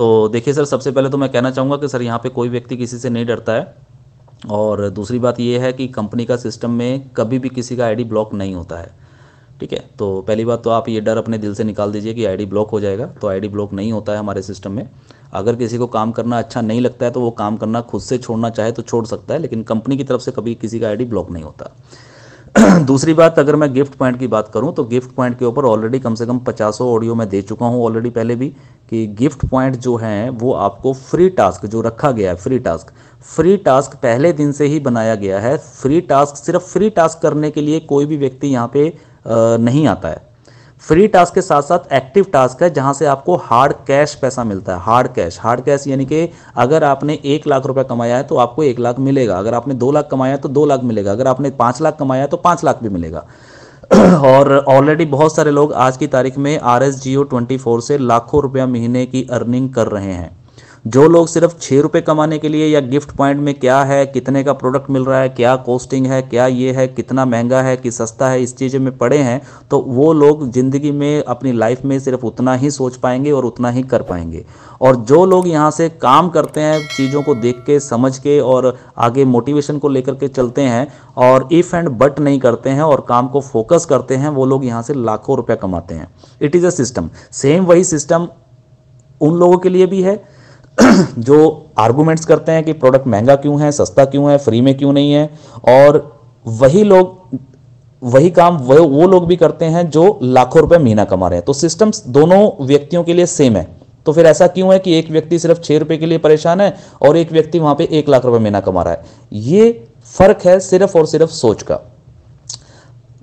तो देखिए सर, सबसे पहले तो मैं कहना चाहूँगा कि सर यहाँ पे कोई व्यक्ति किसी से नहीं डरता है, और दूसरी बात यह है कि कंपनी का सिस्टम में कभी भी किसी का आईडी ब्लॉक नहीं होता है। ठीक है, तो पहली बात तो आप ये डर अपने दिल से निकाल दीजिए कि आईडी ब्लॉक हो जाएगा, तो आईडी ब्लॉक नहीं होता है हमारे सिस्टम में। अगर किसी को काम करना अच्छा नहीं लगता है तो वो काम करना खुद से छोड़ना चाहे तो छोड़ सकता है, लेकिन कंपनी की तरफ से कभी किसी का आईडी ब्लॉक नहीं होता। दूसरी बात, अगर मैं गिफ्ट पॉइंट की बात करूं तो गिफ्ट पॉइंट के ऊपर ऑलरेडी कम से कम 500 ऑडियो मैं दे चुका हूं ऑलरेडी पहले भी, कि गिफ्ट पॉइंट जो हैं वो आपको फ्री टास्क जो रखा गया है, फ्री टास्क पहले दिन से ही बनाया गया है। फ्री टास्क सिर्फ फ्री टास्क करने के लिए कोई भी व्यक्ति यहाँ पे नहीं आता है। फ्री टास्क के साथ साथ एक्टिव टास्क है जहां से आपको हार्ड कैश पैसा मिलता है। हार्ड कैश यानी कि अगर आपने 1 लाख रुपए कमाया है तो आपको 1 लाख मिलेगा, अगर आपने 2 लाख कमाया है तो 2 लाख मिलेगा, अगर आपने 5 लाख कमाया है तो 5 लाख भी मिलेगा। और ऑलरेडी बहुत सारे लोग आज की तारीख में RSG 24 से लाखों रुपया महीने की अर्निंग कर रहे हैं। जो लोग सिर्फ 6 रुपये कमाने के लिए या गिफ्ट पॉइंट में क्या है, कितने का प्रोडक्ट मिल रहा है, क्या कॉस्टिंग है, क्या ये है, कितना महंगा है कि सस्ता है, इस चीज़ में पड़े हैं, तो वो लोग ज़िंदगी में अपनी लाइफ में सिर्फ उतना ही सोच पाएंगे और उतना ही कर पाएंगे। और जो लोग यहाँ से काम करते हैं, चीज़ों को देख के समझ के और आगे मोटिवेशन को लेकर के चलते हैं और इफ़ एंड बट नहीं करते हैं और काम को फोकस करते हैं, वो लोग यहाँ से लाखों रुपया कमाते हैं। It is a system. Same वही सिस्टम उन लोगों के लिए भी है जो आर्गुमेंट्स करते हैं कि प्रोडक्ट महंगा क्यों है, सस्ता क्यों है, फ्री में क्यों नहीं है। और वही लोग वही काम वो लोग भी करते हैं जो लाखों रुपए महीना कमा रहे हैं। तो सिस्टम्स दोनों व्यक्तियों के लिए सेम है, तो फिर ऐसा क्यों है कि एक व्यक्ति सिर्फ 6 रुपए के लिए परेशान है और एक व्यक्ति वहां पे 1 लाख रुपए महीना कमा रहा है? ये फर्क है सिर्फ और सिर्फ सोच का।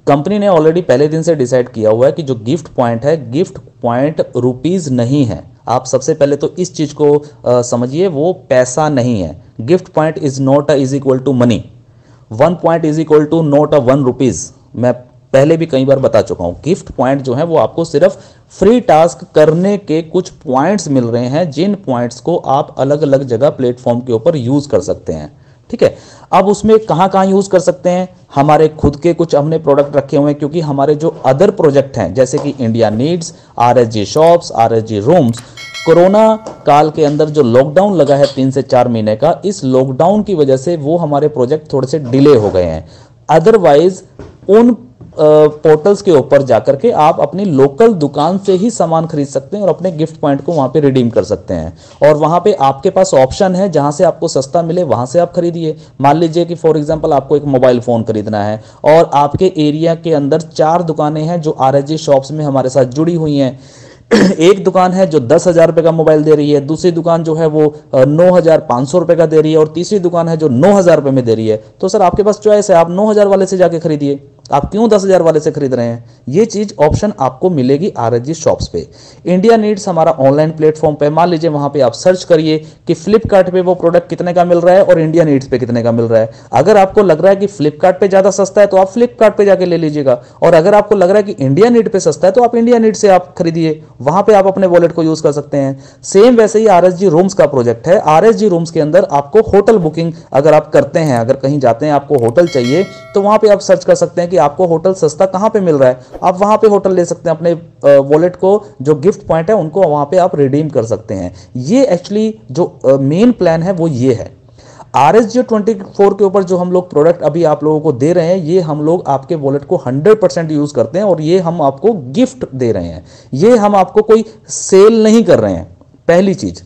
कंपनी ने ऑलरेडी पहले दिन से डिसाइड किया हुआ है कि जो गिफ्ट पॉइंट है, गिफ्ट पॉइंट रुपीज नहीं है। आप सबसे पहले तो इस चीज़ को समझिए, वो पैसा नहीं है। Gift point is not is equal to money. 1 point is equal to not 1 rupees. मैं पहले भी कई बार बता चुका हूँ। गिफ्ट पॉइंट जो है वो आपको सिर्फ फ्री टास्क करने के कुछ पॉइंट्स मिल रहे हैं, जिन पॉइंट्स को आप अलग अलग जगह प्लेटफॉर्म के ऊपर यूज़ कर सकते हैं। ठीक है, अब उसमें कहाँ कहाँ यूज़ कर सकते हैं? हमारे खुद के कुछ हमने प्रोडक्ट रखे हुए हैं, क्योंकि हमारे जो अदर प्रोजेक्ट हैं जैसे कि India needs, RSG shops, RSG rooms, corona काल के अंदर जो लॉकडाउन लगा है 3 से 4 महीने का, इस लॉकडाउन की वजह से वो हमारे प्रोजेक्ट थोड़े से डिले हो गए हैं। अदरवाइज उन पोर्टल्स के ऊपर जाकर के आप अपनी लोकल दुकान से ही सामान खरीद सकते हैं और अपने गिफ्ट पॉइंट को वहां पे रिडीम कर सकते हैं। और वहां पे आपके पास ऑप्शन है जहां से आपको सस्ता मिले वहां से आप खरीदिए। मान लीजिए कि फॉर एग्जांपल आपको एक मोबाइल फ़ोन खरीदना है और आपके एरिया के अंदर 4 दुकानें हैं जो RSG शॉप्स में हमारे साथ जुड़ी हुई हैं। एक दुकान है जो 10,000 रुपये का मोबाइल दे रही है, दूसरी दुकान जो है वो 9,500 रुपये का दे रही है और तीसरी दुकान है जो 9,000 रुपये में दे रही है। तो सर आपके पास चॉइस है, आप 9,000 वाले से जाके खरीदिए, आप क्यों 10,000 वाले से खरीद रहे हैं? ये चीज ऑप्शन आपको मिलेगी RSG शॉप्स पे। इंडिया नीड्स हमारा ऑनलाइन प्लेटफॉर्म पे, मान लीजिए वहां पे आप सर्च करिए कि फ्लिपकार्ट पे वो प्रोडक्ट कितने का मिल रहा है और इंडिया नीड्स पे कितने का मिल रहा है। अगर आपको लग रहा है कि फ्लिपकार्ट पे ज्यादा सस्ता है तो आप फ्लिपकार्ट पे जाके ले लीजिएगा, और अगर आपको लग रहा है कि इंडिया नीड पे सस्ता है तो आप इंडिया नीड से आप खरीदिए, वहां पे आप अपने वॉलेट को यूज कर सकते हैं। सेम वैसे ही RSG रूम्स का प्रोजेक्ट है। RSG रूम्स के अंदर आपको होटल बुकिंग अगर आप करते हैं, अगर कहीं जाते हैं आपको होटल चाहिए तो वहां पर आप सर्च कर सकते हैं कि आपको होटल सस्ता कहां पे मिल रहा है, आप वहां पे होटल ले सकते हैं। अपने वॉलेट को जो गिफ्ट पॉइंट है उनको वहां पे आप रिडीम कर सकते हैं। ये एक्चुअली जो मेन प्लान है वो ये है। RSG 24 के ऊपर जो हम लोग प्रोडक्ट अभी आप लोगों को दे रहे हैं, ये हम लोग आपके वॉलेट को 100% यूज करते हैं और ये हम आपको गिफ्ट दे रहे हैं। ये हम आपको कोई सेल नहीं कर रहे हैं, पहली चीज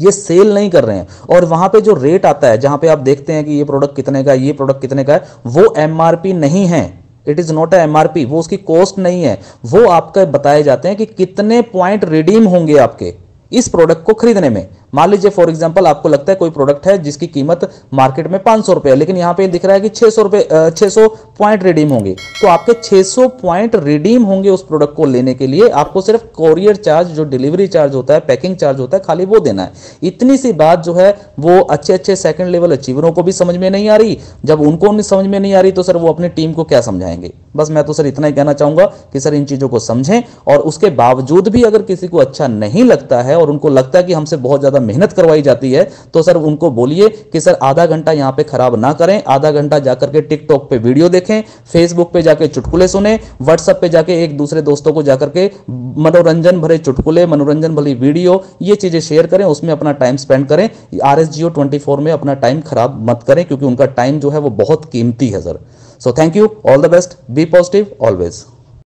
ये सेल नहीं कर रहे हैं। और वहां पे जो रेट आता है, जहां पे आप देखते हैं कि ये प्रोडक्ट कितने का है, ये प्रोडक्ट कितने का है, वो MRP नहीं है। It is not a MRP, वो उसकी कॉस्ट नहीं है। वो आपका बताए जाते हैं कि कितने पॉइंट रिडीम होंगे आपके इस प्रोडक्ट को खरीदने में। मान लीजिए फॉर एग्जांपल आपको लगता है कोई प्रोडक्ट है जिसकी कीमत मार्केट में 500 रुपये है, लेकिन यहाँ पे दिख रहा है कि 600 पॉइंट रिडीम होंगे, तो आपके 600 पॉइंट रिडीम होंगे। उस प्रोडक्ट को लेने के लिए आपको सिर्फ कोरियर चार्ज, जो डिलीवरी चार्ज होता है, पैकिंग चार्ज होता है, खाली वो देना है। इतनी सी बात जो है वो अच्छे सेकेंड लेवल अचीवरों को भी समझ में नहीं आ रही। जब उनको समझ में नहीं आ रही तो सर वो अपनी टीम को क्या समझाएंगे? बस मैं तो सर इतना ही कहना चाहूंगा कि सर इन चीजों को समझें, और उसके बावजूद भी अगर किसी को अच्छा नहीं लगता है और उनको लगता है कि हमसे बहुत ज्यादा ज़्यादा मेहनत करवाई जाती है, तो सर उनको बोलिए कि सर आधा घंटा यहाँ पे खराब ना करें, आधा घंटा जाकर के टिकटॉक पे वीडियो देखें, फेसबुक पे जाके चुटकुले सुने, व्हाट्सएप पे जाके एक दूसरे दोस्तों को जाकर के मनोरंजन भरे चुटकुले, मनोरंजन भरी वीडियो, ये चीज़ें शेयर करें, उसमें अपना टाइम स्पेंड करें। RSGO 24 में अपना टाइम खराब मत करें, क्योंकि उनका टाइम जो है वो बहुत कीमती है sir. So thank you, all the best, be positive always.